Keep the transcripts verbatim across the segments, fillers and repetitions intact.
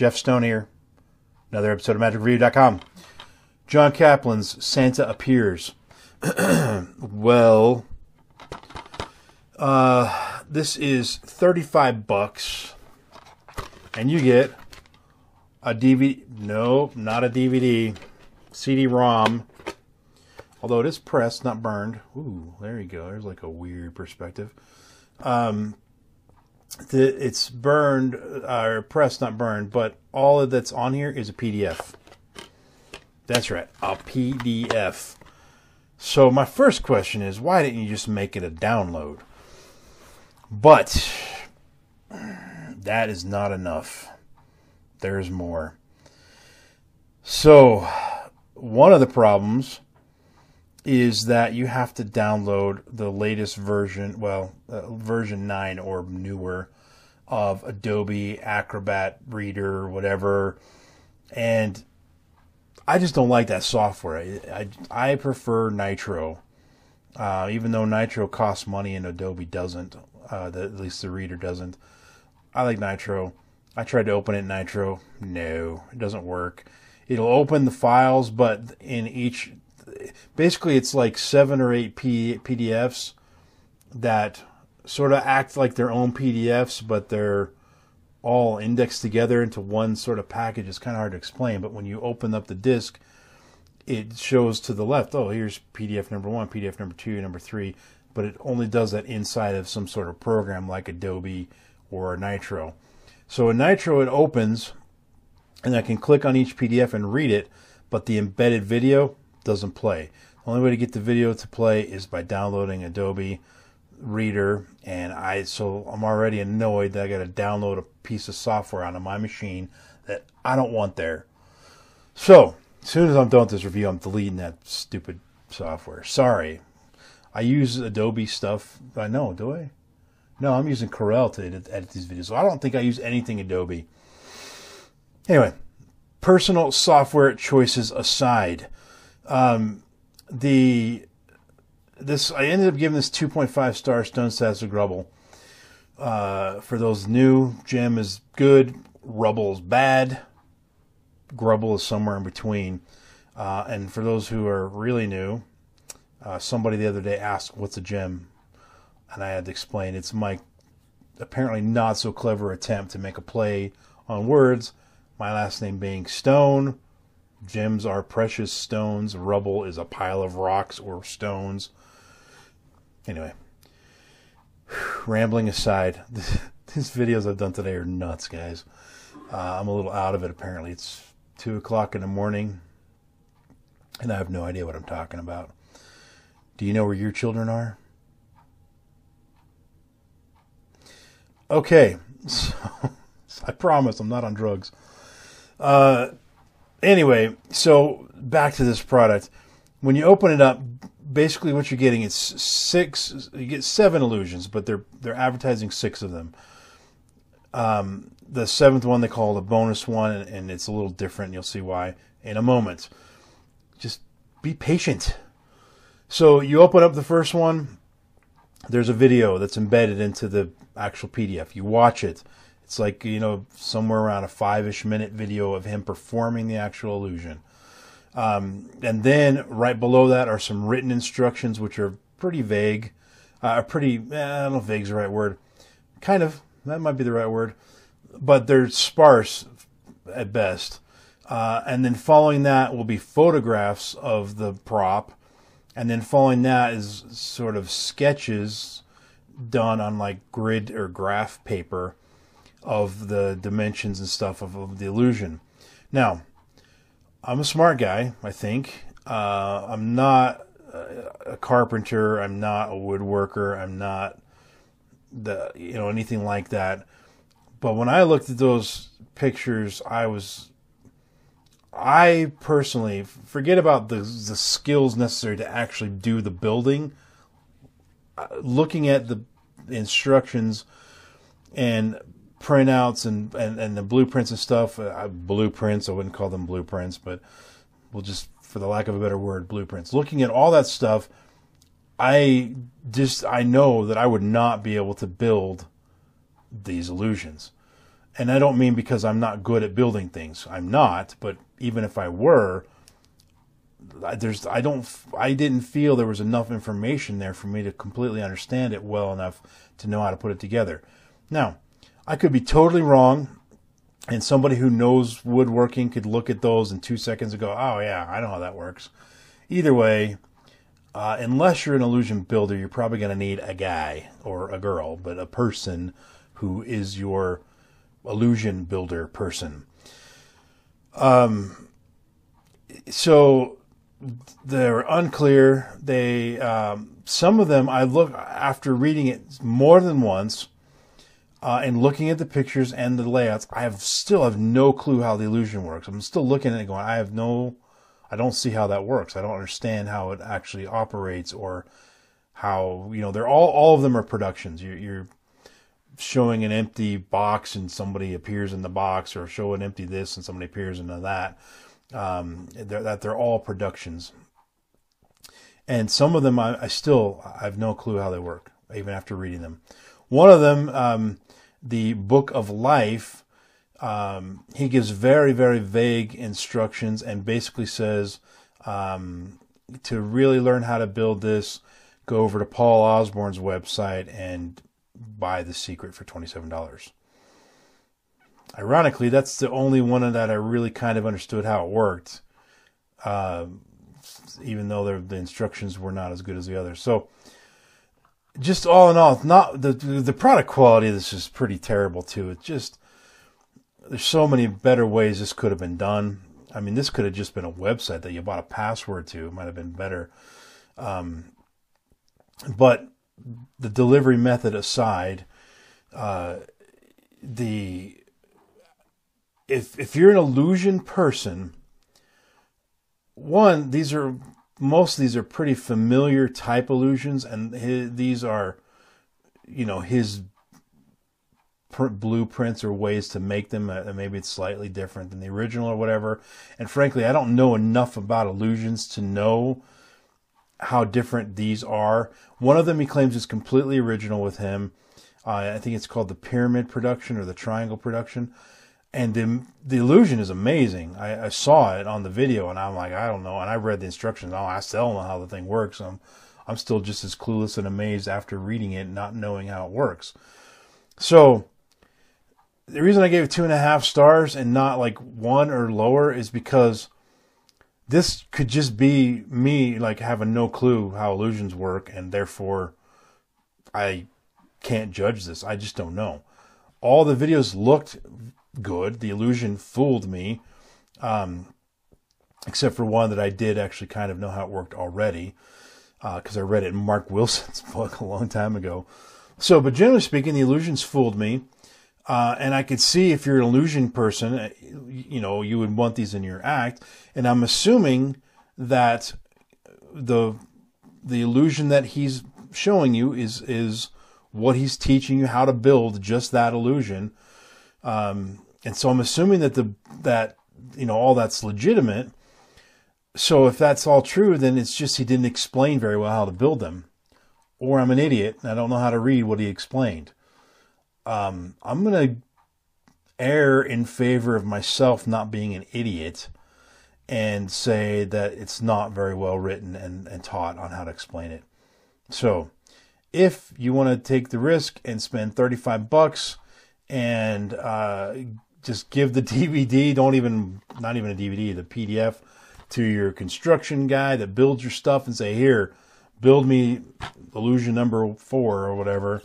Jeff Stone here. Another episode of Magic Review dot com. John Kaplan's Santa Appears. Well, uh, this is thirty-five bucks, and you get a D V D. No, not a D V D. C D ROM. Although it is pressed, not burned. Ooh, there you go. There's like a weird perspective. Um, the, it's burned, uh, or pressed, not burned, but all of that's on here is a P D F. That's right, a P D F. So my first question is, why didn't you just make it a download? But that is not enough. There's more. So one of the problems is that you have to download the latest version, well, uh, version nine or newer of Adobe Acrobat Reader, whatever. And I just don't like that software. I, I, I prefer Nitro, uh, even though Nitro costs money and Adobe doesn't, uh, the, at least the reader doesn't. I like Nitro. I tried to open it in Nitro. No, it doesn't work. It'll open the files, but in each... Basically, it's like seven or eight P PDFs that sort of act like their own P D Fs, but they're all indexed together into one sort of package. It's kind of hard to explain, but when you open up the disk, it shows to the left, oh, here's P D F number one, P D F number two, number three, but it only does that inside of some sort of program like Adobe or Nitro. So in Nitro, it opens, and I can click on each P D F and read it, but the embedded video doesn't play. The only way to get the video to play is by downloading Adobe Reader, and I so I'm already annoyed that I got to download a piece of software onto my machine that I don't want there. So as soon as I'm done with this review, I'm deleting that stupid software. Sorry, I use Adobe stuff. I know, do I? No, I'm using Corel to edit, edit these videos. So I don't think I use anything Adobe. Anyway, personal software choices aside. Um, the, this, I ended up giving this two point five star Stone Stats of Grubble. Uh, for those new, Jim is good. Rubble's bad. Grubble is somewhere in between. Uh, and for those who are really new, uh, somebody the other day asked, what's a gem? And I had to explain, it's my apparently not so clever attempt to make a play on words. My last name being Stone. Gems are precious stones. Rubble is a pile of rocks or stones. Anyway, rambling aside, these videos I've done today are nuts, guys. Uh, I'm a little out of it, apparently. It's two o'clock in the morning, and I have no idea what I'm talking about. Do you know where your children are? Okay, so I promise I'm not on drugs. Uh... Anyway, so back to this product. When you open it up, basically what you're getting is six, you get seven illusions, but they're they're advertising six of them. Um, the seventh one they call the bonus one, and, and it's a little different. You'll see why in a moment. Just be patient. So you open up the first one. There's a video that's embedded into the actual P D F. You watch it. It's like, you know, somewhere around a five-ish minute video of him performing the actual illusion. Um, and then right below that are some written instructions, which are pretty vague. Uh, pretty, eh, I don't know if vague is the right word. Kind of, that might be the right word. But they're sparse at best. Uh, and then following that will be photographs of the prop. And then following that is sort of sketches done on like grid or graph paper of the dimensions and stuff of, of the illusion. Now, I'm a smart guy, I think. Uh, I'm not a carpenter. I'm not a woodworker. I'm not the you know anything like that. But when I looked at those pictures, I was I personally forget about the the skills necessary to actually do the building. Looking at the instructions and printouts and, and, and the blueprints and stuff, uh, blueprints, I wouldn't call them blueprints, but we'll just, for the lack of a better word, blueprints. Looking at all that stuff, I just, I know that I would not be able to build these illusions. And I don't mean because I'm not good at building things. I'm not, but even if I were, there's I don't I didn't feel there was enough information there for me to completely understand it well enough to know how to put it together. Now, I could be totally wrong, and somebody who knows woodworking could look at those in two seconds and go, "Oh yeah, I know how that works." Either way, uh, unless you're an illusion builder, you're probably going to need a guy or a girl, but a person who is your illusion builder person. Um, so they're unclear. They um, some of them I look after reading it more than once uh, and looking at the pictures and the layouts. I have still have no clue how the illusion works. I'm still looking at it going, I have no. I don't see how that works. I don't understand how it actually operates or how, you know, they're all, all of them are productions. You're, you're showing an empty box and somebody appears in the box, or show an empty this and somebody appears into that. Um, they're, that they're all productions. And some of them, I, I still, I have no clue how they work, even after reading them. One of them, um, the Book of Life, Um, he gives very, very vague instructions and basically says, um, to really learn how to build this, go over to Paul Osborne's website and buy The Secret for twenty-seven dollars. Ironically, that's the only one that I really kind of understood how it worked, uh, even though the instructions were not as good as the others. So just all in all, it's not the, the product quality of this is pretty terrible too. It just... There's so many better ways this could have been done. I mean, this could have just been a website that you bought a password to. It might have been better. Um, but the delivery method aside, uh, the if if you're an illusion person, one, these are most of these are pretty familiar type illusions, and his, these are, you know, his blueprints or ways to make them. Uh, maybe it's slightly different than the original or whatever. And frankly, I don't know enough about illusions to know how different these are. One of them he claims is completely original with him. Uh, I think it's called the Pyramid Production or the Triangle Production. And the, the illusion is amazing. I, I saw it on the video and I'm like, I don't know. And I read the instructions. Oh, I still don't know how the thing works. I'm, I'm still just as clueless and amazed after reading it, not knowing how it works. So, the reason I gave it two and a half stars and not like one or lower is because this could just be me like having no clue how illusions work, and therefore I can't judge this. I just don't know. All the videos looked good. The illusion fooled me, um, except for one that I did actually kind of know how it worked already, because uh, I read it in Mark Wilson's book a long time ago. So, but generally speaking, the illusions fooled me. Uh, and I could see if you're an illusion person, you know, you would want these in your act. And I'm assuming that the the illusion that he's showing you is is what he's teaching you how to build, just that illusion. Um, and so I'm assuming that the that you know all that's legitimate. So if that's all true, then it's just he didn't explain very well how to build them, or I'm an idiot and I don't know how to read what he explained. Um, I'm going to err in favor of myself not being an idiot and say that it's not very well written and, and taught on how to explain it. So if you want to take the risk and spend thirty-five bucks and uh, just give the D V D, don't even, not even a D V D, the P D F to your construction guy that builds your stuff and say, here, build me illusion number four or whatever,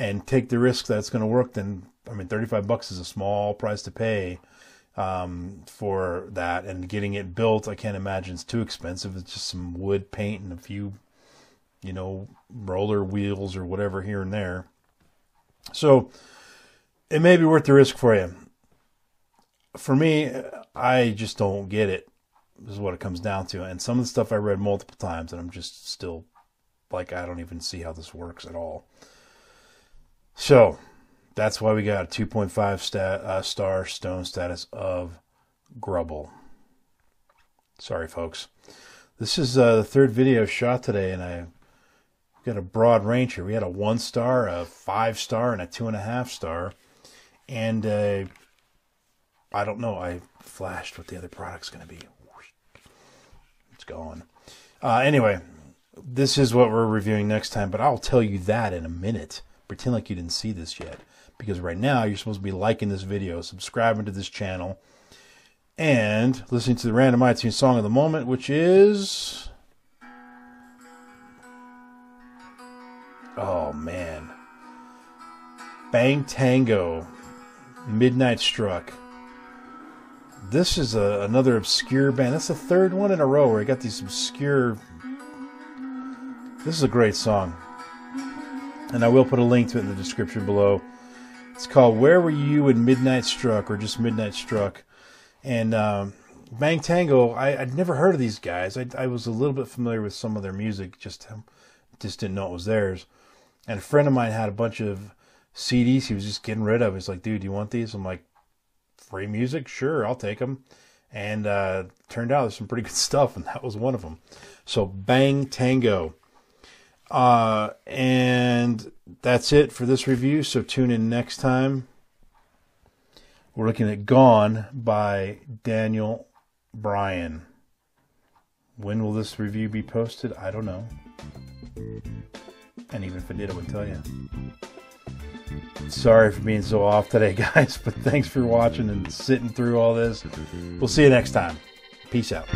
and take the risk that it's going to work, then, I mean, thirty-five bucks is a small price to pay um, for that. And getting it built, I can't imagine it's too expensive. It's just some wood, paint, and a few, you know, roller wheels or whatever here and there. So it may be worth the risk for you. For me, I just don't get it, is what it comes down to. And some of the stuff I read multiple times, and I'm just still like, I don't even see how this works at all. So that's why we got a two point five stat, uh, star Stone status of Grubble. Sorry, folks. This is uh, the third video shot today, and I got a broad range here. We had a one star, a five star, and a two and a half star. And uh, I don't know. I flashed what the other product's going to be. It's gone. Uh, anyway, this is what we're reviewing next time, but I'll tell you that in a minute. Pretend like you didn't see this yet, because right now you're supposed to be liking this video, subscribing to this channel, and listening to the random iTunes song of the moment, which is... oh, man. Bang Tango, Midnight Struck. This is a, another obscure band. That's the third one in a row where I got these obscure... This is a great song. And I will put a link to it in the description below. It's called Where Were You When Midnight Struck, or just Midnight Struck. And um, Bang Tango, I, I'd never heard of these guys. I, I was a little bit familiar with some of their music, just just didn't know it was theirs. And a friend of mine had a bunch of C Ds he was just getting rid of. He's like, dude, do you want these? I'm like, free music? Sure, I'll take them. And uh, turned out there's some pretty good stuff, and that was one of them. So Bang Tango. Uh, and that's it for this review, so tune in next time. We're looking at Gone by Daniel Bryan. When will this review be posted? I don't know. And even if I did, I would tell you. Sorry for being so off today, guys, but thanks for watching and sitting through all this. We'll see you next time. Peace out.